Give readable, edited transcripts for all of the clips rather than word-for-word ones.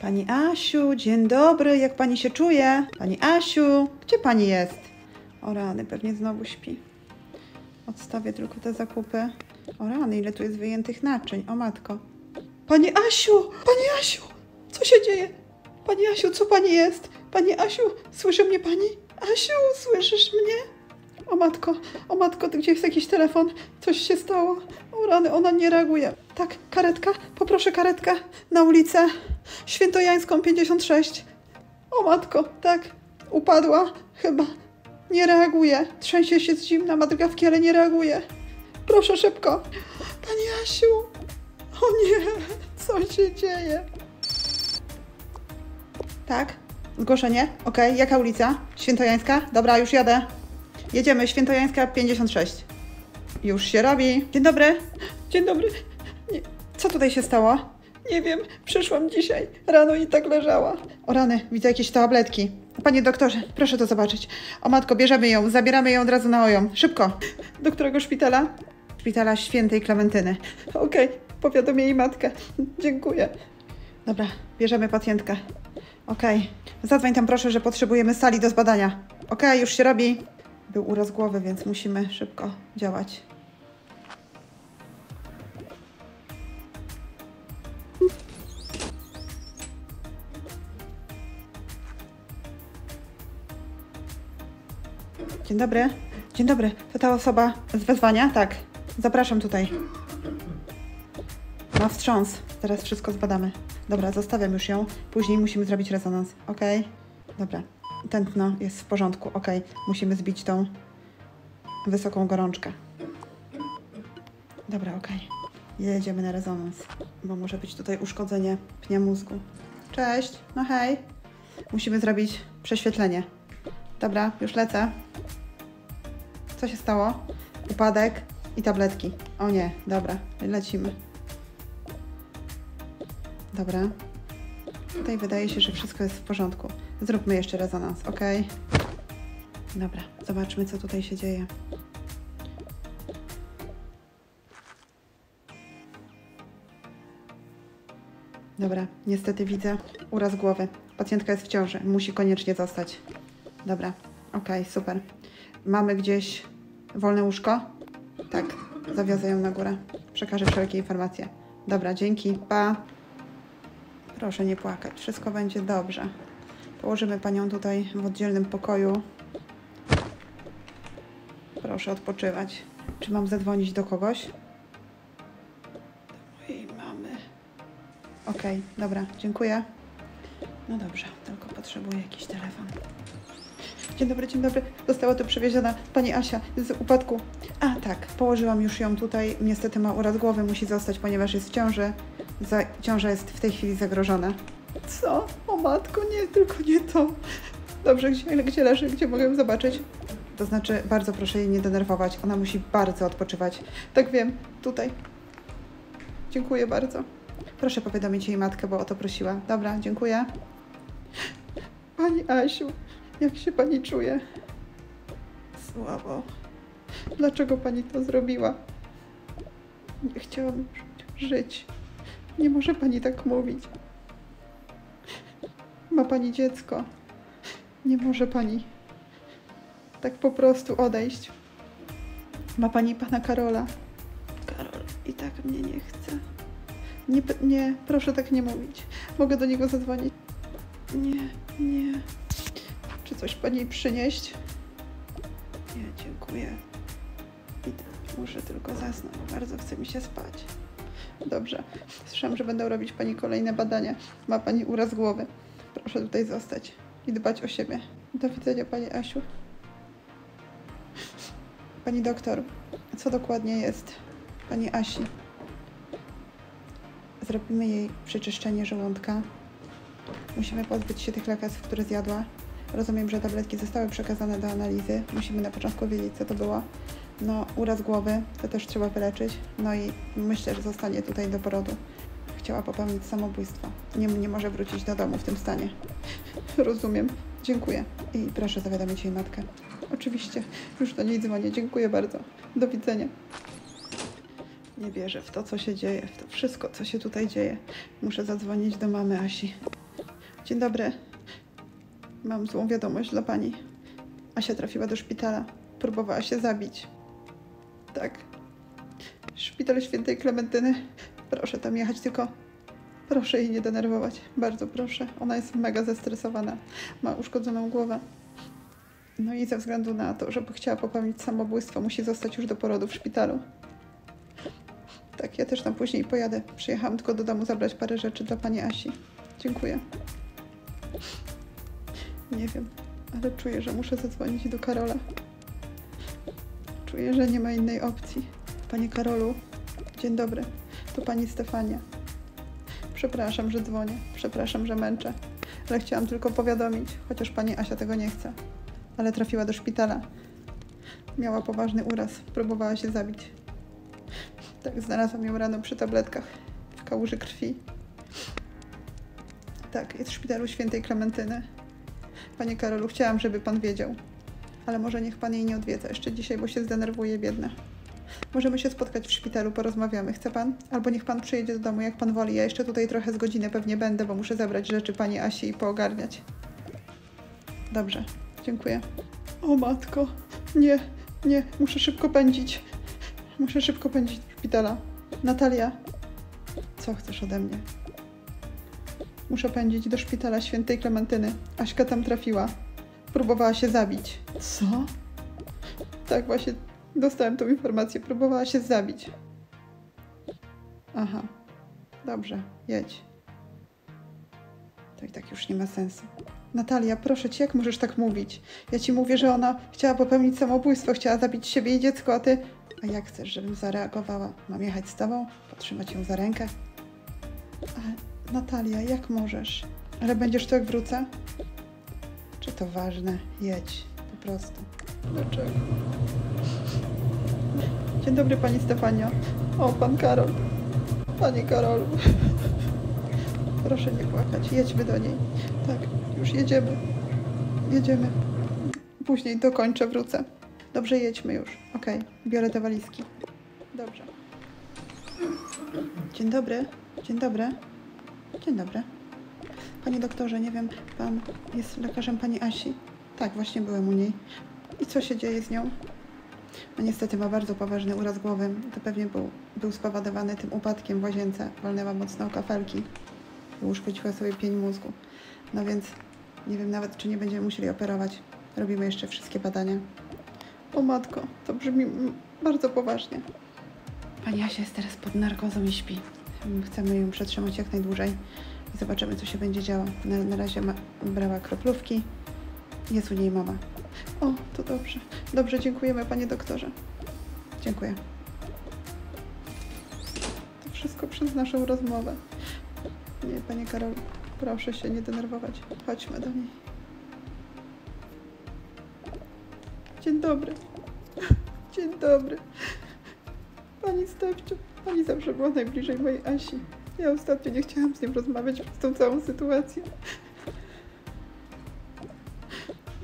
Pani Asiu, dzień dobry, jak pani się czuje? Pani Asiu, gdzie pani jest? O rany, pewnie znowu śpi. Odstawię tylko te zakupy. O rany, ile tu jest wyjętych naczyń, o matko. Pani Asiu, pani Asiu, co się dzieje? Pani Asiu, co pani jest? Pani Asiu, słyszy mnie pani? Asiu, słyszysz mnie? O matko, gdzie jest jakiś telefon? Coś się stało. O rany, ona nie reaguje. Tak, karetka, poproszę karetkę na ulicę Świętojańską 56. O matko, tak, upadła chyba. Nie reaguje, trzęsie się z zimna, ma drgawki, ale nie reaguje. Proszę szybko. Pani Asiu, o nie, co się dzieje? Tak, zgłoszenie, okej, jaka ulica? Świętojańska? Dobra, już jadę. Jedziemy, Świętojańska 56. Już się robi. Dzień dobry. Dzień dobry. Nie. Co tutaj się stało? Nie wiem, przyszłam dzisiaj rano i tak leżała. O rany, widzę jakieś tabletki. Panie doktorze, proszę to zobaczyć. O matko, bierzemy ją, zabieramy ją od razu na OJOM. Szybko. Do którego szpitala? Szpitala Świętej Klementyny. Okej, powiadomię jej matkę. Dziękuję. Dobra, bierzemy pacjentkę. Okej. Zadzwoń tam proszę, że potrzebujemy sali do zbadania. Okej, już się robi. Był uraz głowy, więc musimy szybko działać. Dzień dobry. Dzień dobry. To ta osoba z wezwania? Tak. Zapraszam tutaj. Ma wstrząs. Teraz wszystko zbadamy. Dobra, zostawiam już ją. Później musimy zrobić rezonans. Okej? Dobra. Tętno jest w porządku, ok. Musimy zbić tą wysoką gorączkę. Dobra, ok. Jedziemy na rezonans, bo może być tutaj uszkodzenie pnia mózgu. Cześć, no hej. Musimy zrobić prześwietlenie. Dobra, już lecę. Co się stało? Upadek i tabletki. O nie, dobra, lecimy. Dobra. Tutaj wydaje się, że wszystko jest w porządku. Zróbmy jeszcze rezonans, ok? Dobra, zobaczmy, co tutaj się dzieje. Dobra, niestety widzę uraz głowy. Pacjentka jest w ciąży, musi koniecznie zostać. Dobra, ok, super. Mamy gdzieś wolne łóżko? Tak, zawiozę ją na górę. Przekażę wszelkie informacje. Dobra, dzięki, pa! Proszę nie płakać, wszystko będzie dobrze. Położymy panią tutaj w oddzielnym pokoju. Proszę odpoczywać. Czy mam zadzwonić do kogoś? Do mojej mamy. Okej, dobra, dziękuję. No dobrze, tylko potrzebuję jakiś telefon. Dzień dobry, dzień dobry. Została tu przewieziona pani Asia z upadku. A tak, położyłam już ją tutaj. Niestety ma uraz głowy, musi zostać, ponieważ jest w ciąży. Ciąża jest w tej chwili zagrożona. Co? O matko, nie, tylko nie to. Dobrze, gdzie leży, gdzie mogę ją zobaczyć? To znaczy, bardzo proszę jej nie denerwować. Ona musi bardzo odpoczywać. Tak wiem, tutaj. Dziękuję bardzo. Proszę powiadomić jej matkę, bo o to prosiła. Dobra, dziękuję. Pani Asiu, jak się pani czuje? Słabo. Dlaczego pani to zrobiła? Nie chciałam już żyć. Nie może pani tak mówić. Ma pani dziecko. Nie może pani tak po prostu odejść. Ma pani pana Karola. Karol i tak mnie nie chce. Nie, proszę tak nie mówić. Mogę do niego zadzwonić? Nie. Czy coś pani przynieść? Nie, dziękuję. Muszę tylko zasnąć. Bardzo chce mi się spać. Dobrze. Słyszałam, że będą robić pani kolejne badania. Ma pani uraz głowy. Proszę tutaj zostać i dbać o siebie. Do widzenia, pani Asiu. Pani doktor, co dokładnie jest pani Asi? Zrobimy jej przeczyszczenie żołądka. Musimy pozbyć się tych lekarstw, które zjadła. Rozumiem, że tabletki zostały przekazane do analizy. Musimy na początku wiedzieć, co to było. No, uraz głowy, to też trzeba wyleczyć. No i myślę, że zostanie tutaj do porodu. Chciała popełnić samobójstwo. Nie może wrócić do domu w tym stanie. Rozumiem. Dziękuję. I proszę zawiadomić jej matkę. Oczywiście. Już do niej dzwonię. Dziękuję bardzo. Do widzenia. Nie wierzę w to, co się dzieje. W to wszystko, co się tutaj dzieje. Muszę zadzwonić do mamy Asi. Dzień dobry. Mam złą wiadomość dla pani. Asia trafiła do szpitala. Próbowała się zabić. Tak. Szpital Świętej Klementyny. Proszę tam jechać, tylko proszę jej nie denerwować. Bardzo proszę. Ona jest mega zestresowana. Ma uszkodzoną głowę. No i ze względu na to, żeby chciała popełnić samobójstwo, musi zostać już do porodu w szpitalu. Tak, ja też tam później pojadę. Przyjechałam tylko do domu zabrać parę rzeczy dla pani Asi. Dziękuję. Nie wiem, ale czuję, że muszę zadzwonić do Karola. Czuję, że nie ma innej opcji. Panie Karolu, dzień dobry. To pani Stefania. Przepraszam, że dzwonię. Przepraszam, że męczę. Ale chciałam tylko powiadomić, chociaż pani Asia tego nie chce. Ale trafiła do szpitala. Miała poważny uraz. Próbowała się zabić. Tak, znalazłam ją rano przy tabletkach. W kałuży krwi. Tak, jest w szpitalu Świętej Klementyny. Panie Karolu, chciałam, żeby pan wiedział. Ale może niech pan jej nie odwiedza jeszcze dzisiaj, bo się zdenerwuje, biedna. Możemy się spotkać w szpitalu, porozmawiamy. Chce pan? Albo niech pan przyjedzie do domu, jak pan woli. Ja jeszcze tutaj trochę z godziny pewnie będę, bo muszę zabrać rzeczy pani Asi i poogarniać. Dobrze, dziękuję. O matko, nie, nie, muszę szybko pędzić. Muszę szybko pędzić do szpitala. Natalia, co chcesz ode mnie? Muszę pędzić do szpitala Świętej Klementyny. Aśka tam trafiła. Próbowała się zabić. Co? Tak, właśnie dostałem tą informację. Próbowała się zabić. Aha. Dobrze, jedź. To i tak już nie ma sensu. Natalia, proszę cię, jak możesz tak mówić? Ja ci mówię, że ona chciała popełnić samobójstwo, chciała zabić siebie i dziecko, a ty... A jak chcesz, żebym zareagowała? Mam jechać z tobą? Potrzymać ją za rękę? Ale Natalia, jak możesz? Ale będziesz tu, jak wrócę? Czy to ważne? Jedź. Po prostu. Dlaczego? Dzień dobry, pani Stefanio. O, pan Karol. Panie Karolu. Proszę nie płakać. Jedźmy do niej. Tak, już jedziemy. Jedziemy. Później dokończę, wrócę. Dobrze, jedźmy już. Okej, biorę te walizki. Dobrze. Dzień dobry. Dzień dobry. Dzień dobry. Panie doktorze, nie wiem, pan jest lekarzem pani Asi? Tak, właśnie byłem u niej. I co się dzieje z nią? No niestety ma bardzo poważny uraz głowy. To pewnie był spowodowany tym upadkiem w łazience. Walnęła mocno o kafelki i uszkodziła sobie pień mózgu. No więc nie wiem nawet, czy nie będziemy musieli operować. Robimy jeszcze wszystkie badania. O matko, to brzmi bardzo poważnie. Pani Asia jest teraz pod narkozą i śpi. Chcemy ją przetrzymać jak najdłużej. I zobaczymy, co się będzie działo. Na razie brała kroplówki. Jest u niej mama. O, to dobrze. Dobrze, dziękujemy, panie doktorze. Dziękuję. To wszystko przez naszą rozmowę. Nie, panie Karolu, proszę się nie denerwować. Chodźmy do niej. Dzień dobry. Dzień dobry. Pani Stawczuk, pani zawsze była najbliżej mojej Asi. Ja ostatnio nie chciałam z nim rozmawiać przez tą całą sytuację.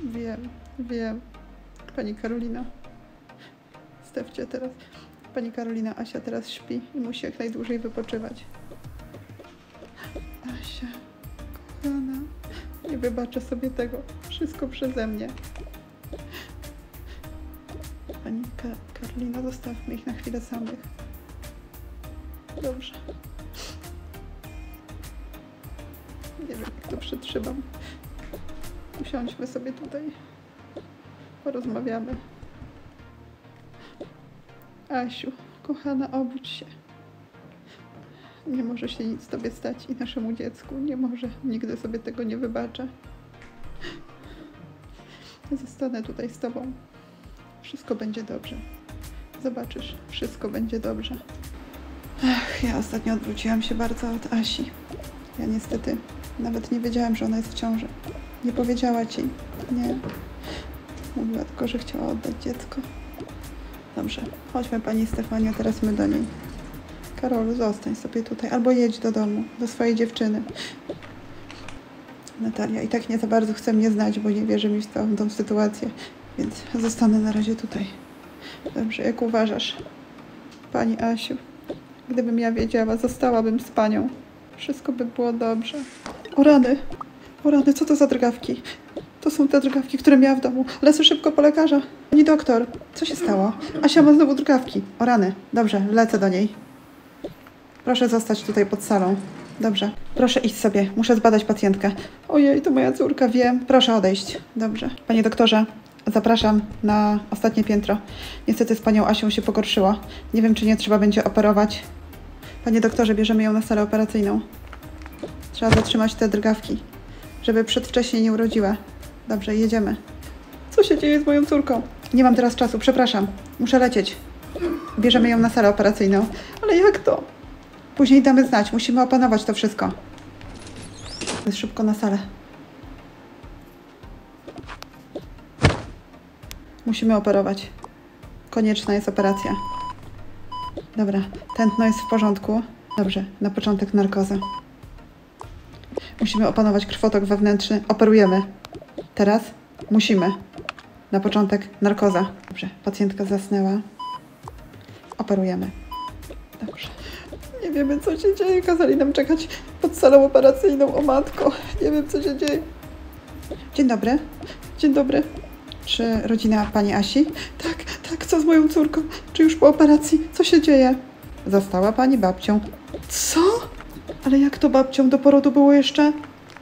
Wiem, wiem. Pani Karolina. Stawcie teraz. Pani Karolina, Asia teraz śpi i musi jak najdłużej wypoczywać. Asia, kochana, nie wybaczę sobie tego. Wszystko przeze mnie. Pani Karolina, zostawmy ich na chwilę samych. Dobrze. Nie wiem, jak to przetrzymam. Usiądźmy sobie tutaj. Porozmawiamy. Asiu, kochana, obudź się. Nie może się nic tobie stać i naszemu dziecku. Nie może. Nigdy sobie tego nie wybaczę. Zostanę tutaj z tobą. Wszystko będzie dobrze. Zobaczysz, wszystko będzie dobrze. Ach, ja ostatnio odwróciłam się bardzo od Asi. Ja niestety nawet nie wiedziałam, że ona jest w ciąży. Nie powiedziała ci. Nie. Mówiła tylko, że chciała oddać dziecko. Dobrze. Chodźmy, pani Stefania, teraz my do niej. Karolu, zostań sobie tutaj. Albo jedź do domu, do swojej dziewczyny. Natalia i tak nie za bardzo chce mnie znać, bo nie wierzy mi w całą tą sytuację. Więc zostanę na razie tutaj. Dobrze, jak uważasz? Pani Asiu, gdybym ja wiedziała, zostałabym z panią. Wszystko by było dobrze. O rany! O rany, co to za drgawki? To są te drgawki, które miała w domu. Lecę szybko po lekarza. Pani doktor, co się stało? Asia ma znowu drgawki. O rany, dobrze, lecę do niej. Proszę zostać tutaj pod salą. Dobrze, proszę iść sobie. Muszę zbadać pacjentkę. Ojej, to moja córka, wiem. Proszę odejść. Dobrze. Panie doktorze, zapraszam na ostatnie piętro. Niestety z panią Asią się pogorszyła. Nie wiem, czy nie trzeba będzie operować. Panie doktorze, bierzemy ją na salę operacyjną. Trzeba zatrzymać te drgawki, żeby przedwcześnie nie urodziła. Dobrze, jedziemy. Co się dzieje z moją córką? Nie mam teraz czasu, przepraszam. Muszę lecieć. Bierzemy ją na salę operacyjną. Ale jak to? Później damy znać. Musimy opanować to wszystko. Jest szybko na salę. Musimy operować. Konieczna jest operacja. Dobra, tętno jest w porządku. Dobrze, na początek narkoza. Musimy opanować krwotok wewnętrzny. Operujemy. Teraz musimy. Na początek narkoza. Dobrze, pacjentka zasnęła. Operujemy. Dobrze. Nie wiemy, co się dzieje. Kazali nam czekać pod salą operacyjną. O matko, nie wiem, co się dzieje. Dzień dobry. Dzień dobry. Czy rodzina pani Asi? Tak, tak, co z moją córką? Czy już po operacji? Co się dzieje? Została pani babcią. Co? Ale jak to babcią? Do porodu było jeszcze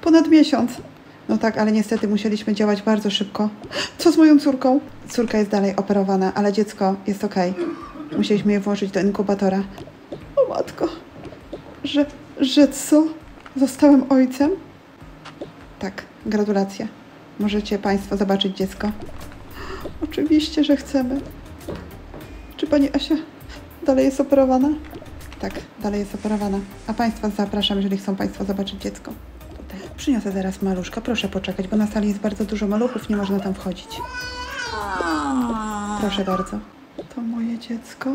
ponad miesiąc. No tak, ale niestety musieliśmy działać bardzo szybko. Co z moją córką? Córka jest dalej operowana, ale dziecko jest okej. Musieliśmy je włożyć do inkubatora. O matko, że co? Zostałem ojcem? Tak, gratulacje. Możecie państwo zobaczyć dziecko. Oczywiście, że chcemy. Czy pani Asia dalej jest operowana? Tak, dalej jest operowana. A państwa zapraszam, jeżeli chcą państwo zobaczyć dziecko. Tutaj. Przyniosę zaraz maluszka. Proszę poczekać, bo na sali jest bardzo dużo maluchów. Nie można tam wchodzić. Proszę bardzo. To moje dziecko?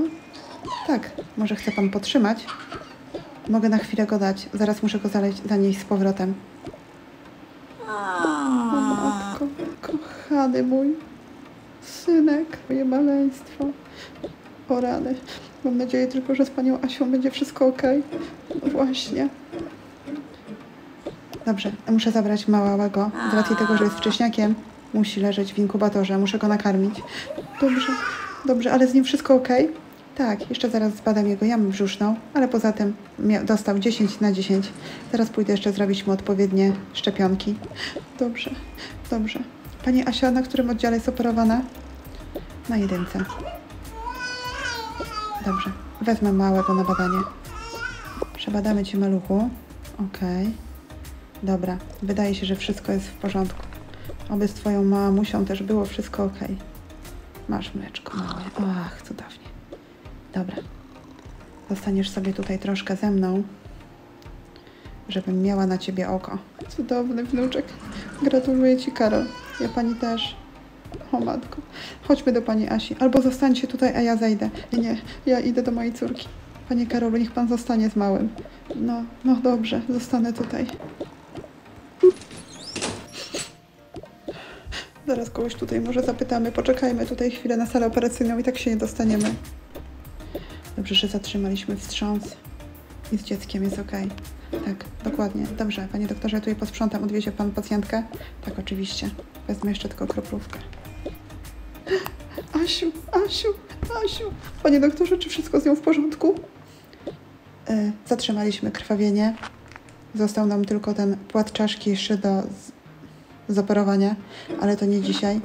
Tak, może chce pan potrzymać. Mogę na chwilę go dać. Zaraz muszę go zanieść z powrotem. O matko, kochany mój synek, moje maleństwo. O rany. Mam nadzieję tylko, że z panią Asią będzie wszystko okej. No właśnie. Dobrze, muszę zabrać małego. Z racji tego, że jest wcześniakiem, musi leżeć w inkubatorze. Muszę go nakarmić. Dobrze, dobrze, ale z nim wszystko okej? Tak, jeszcze zaraz zbadam jego jamę brzuszną, ale poza tym dostał 10 na 10. Teraz pójdę jeszcze zrobić mu odpowiednie szczepionki. Dobrze, dobrze. Pani Asia, na którym oddziale jest operowana? Na 1. Dobrze, wezmę małego na badanie. Przebadamy cię, maluchu. Okej. Dobra, wydaje się, że wszystko jest w porządku. Oby z twoją mamusią też było wszystko okej. Masz mleczko małe. Ach, cudownie. Dobra, zostaniesz sobie tutaj troszkę ze mną, żebym miała na ciebie oko. Cudowny wnuczek. Gratuluję ci, Karol. Ja pani też. O matko. Chodźmy do pani Asi. Albo zostańcie tutaj, a ja zejdę. Nie, ja idę do mojej córki. Panie Karolu, niech pan zostanie z małym. No dobrze, zostanę tutaj. Zaraz kogoś tutaj może zapytamy. Poczekajmy tutaj chwilę na salę operacyjną i tak się nie dostaniemy. Dobrze, że zatrzymaliśmy wstrząs i z dzieckiem jest okej. Tak, dokładnie. Dobrze, panie doktorze, ja tu je posprzątam. Odwiezie pan pacjentkę? Tak, oczywiście. Wezmę jeszcze tylko kroplówkę. Asiu, Asiu, Asiu. Panie doktorze, czy wszystko z nią w porządku? Zatrzymaliśmy krwawienie. Został nam tylko ten płat czaszki jeszcze do zoperowania, ale to nie dzisiaj.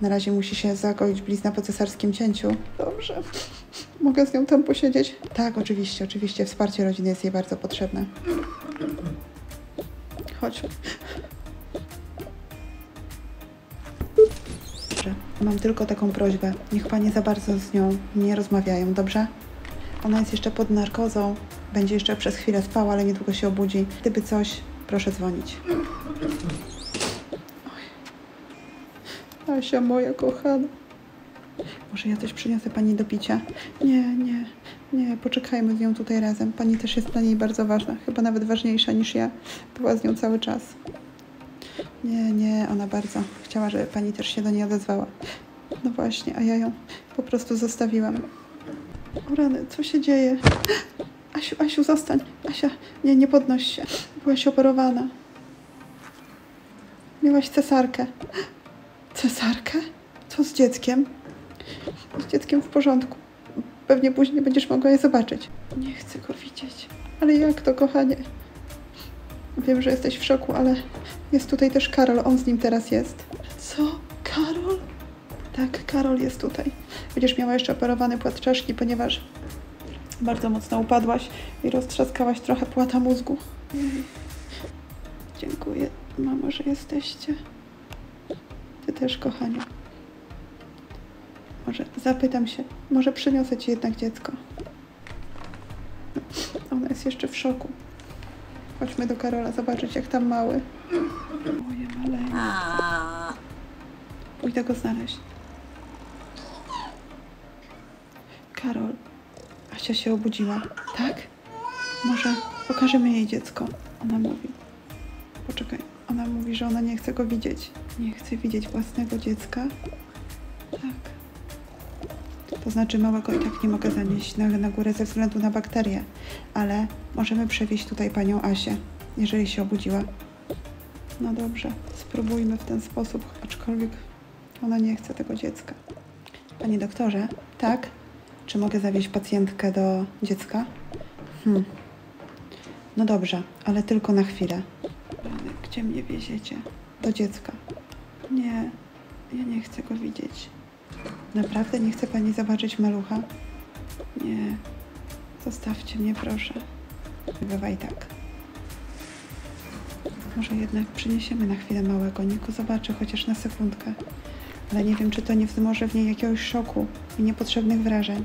Na razie musi się zagoić blizna po cesarskim cięciu. Dobrze. Mogę z nią tam posiedzieć? Tak, oczywiście, oczywiście. Wsparcie rodziny jest jej bardzo potrzebne. Chodź. Dobrze. Mam tylko taką prośbę. Niech panie za bardzo z nią nie rozmawiają, dobrze? Ona jest jeszcze pod narkozą. Będzie jeszcze przez chwilę spała, ale niedługo się obudzi. Gdyby coś, proszę dzwonić. Asia, moja kochana. Może ja coś przyniosę pani do picia? Nie, poczekajmy z nią tutaj razem. Pani też jest dla niej bardzo ważna. Chyba nawet ważniejsza niż ja. Była z nią cały czas. Nie, ona bardzo chciała, żeby pani też się do niej odezwała. No właśnie, a ja ją po prostu zostawiłam. O rany, co się dzieje? Asiu, Asiu, zostań. Asia, nie podnoś się. Byłaś operowana. Miałaś cesarkę. Cesarkę? Co z dzieckiem? Z dzieckiem w porządku. Pewnie później będziesz mogła je zobaczyć. Nie chcę go widzieć. Ale jak to, kochanie? Wiem, że jesteś w szoku, ale jest tutaj też Karol. On z nim teraz jest. Co? Karol? Tak, Karol jest tutaj. Będziesz miała jeszcze operowany płat czaszki, ponieważ bardzo mocno upadłaś i roztrzaskałaś trochę płata mózgu. Dziękuję, mamo, że jesteście. Ty też, kochanie. Może zapytam się, może przyniosę ci jednak dziecko. Ona jest jeszcze w szoku. Chodźmy do Karola zobaczyć, jak tam mały. Moje maleństwo. Pójdę go znaleźć. Karol, Asia się obudziła. Tak? Może pokażemy jej dziecko? Ona mówi. Poczekaj, ona mówi, że ona nie chce go widzieć. Nie chce widzieć własnego dziecka? Tak. To znaczy małego i tak nie mogę zanieść na górę ze względu na bakterie, ale możemy przewieźć tutaj panią Asię, jeżeli się obudziła. No dobrze, spróbujmy w ten sposób, aczkolwiek ona nie chce tego dziecka. Panie doktorze, tak? Czy mogę zawieźć pacjentkę do dziecka? No dobrze, ale tylko na chwilę. Gdzie mnie wieziecie? Do dziecka. Nie, ja nie chcę go widzieć. Naprawdę nie chce pani zobaczyć malucha? Nie. Zostawcie mnie, proszę. Bywaj tak. Może jednak przyniesiemy na chwilę małego. Niech go zobaczy chociaż na sekundkę. Ale nie wiem, czy to nie wzmoże w niej jakiegoś szoku i niepotrzebnych wrażeń.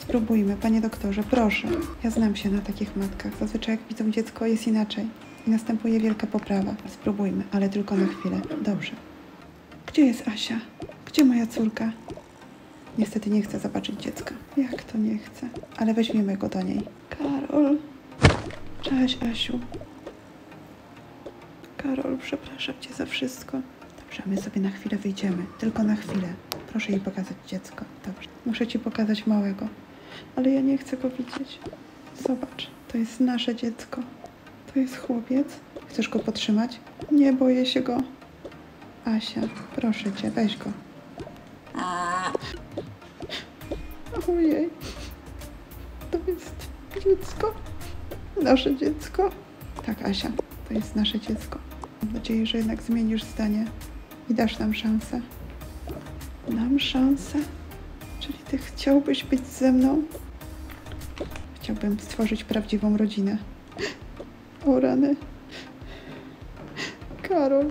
Spróbujmy, panie doktorze, proszę. Ja znam się na takich matkach. Zazwyczaj jak widzą dziecko, jest inaczej. I następuje wielka poprawa. Spróbujmy, ale tylko na chwilę. Dobrze. Gdzie jest Asia? Gdzie moja córka? Niestety nie chce zobaczyć dziecka. Jak to nie chce? Ale weźmiemy go do niej. Karol. Cześć, Asiu. Karol, przepraszam cię za wszystko. Dobrze, my sobie na chwilę wyjdziemy. Tylko na chwilę. Proszę jej pokazać dziecko. Dobrze. Muszę ci pokazać małego. Ale ja nie chcę go widzieć. Zobacz, to jest nasze dziecko. To jest chłopiec. Chcesz go podtrzymać? Nie boję się go. Asia, proszę cię, weź go. Ojej, to jest dziecko, nasze dziecko. Tak, Asia, to jest nasze dziecko. Mam nadzieję, że jednak zmienisz zdanie i dasz nam szansę. Nam szansę? Czyli ty chciałbyś być ze mną? Chciałbym stworzyć prawdziwą rodzinę. O rany. Karol.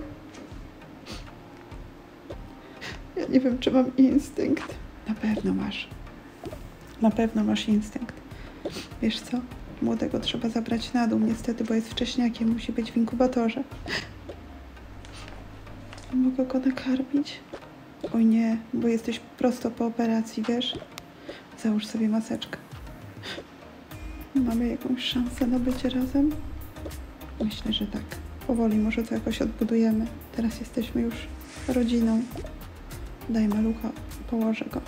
Ja nie wiem, czy mam instynkt. Na pewno masz. Na pewno masz instynkt. Wiesz co? Młodego trzeba zabrać na dół, niestety, bo jest wcześniakiem. Musi być w inkubatorze. Mogę go nakarmić? Oj nie, bo jesteś prosto po operacji, wiesz? Załóż sobie maseczkę. Mamy jakąś szansę na bycie razem? Myślę, że tak. Powoli może to jakoś odbudujemy. Teraz jesteśmy już rodziną. Daj malucha, położę go.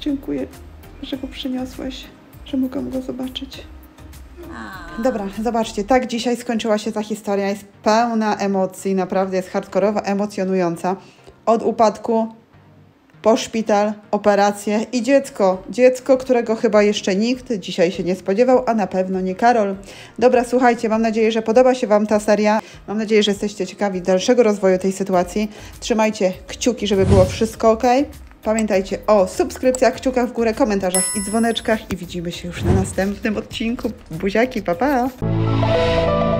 Dziękuję, że go przyniosłeś, że mogłam go zobaczyć. Dobra, zobaczcie, tak dzisiaj skończyła się ta historia. Jest pełna emocji, naprawdę jest hardkorowa, emocjonująca. Od upadku, po szpital, operację i dziecko. Dziecko, którego chyba jeszcze nikt dzisiaj się nie spodziewał, a na pewno nie Karol. Dobra, słuchajcie, mam nadzieję, że podoba się wam ta seria. Mam nadzieję, że jesteście ciekawi dalszego rozwoju tej sytuacji. Trzymajcie kciuki, żeby było wszystko ok. Pamiętajcie o subskrypcjach, kciukach w górę, komentarzach i dzwoneczkach. I widzimy się już na następnym odcinku. Buziaki, pa, pa!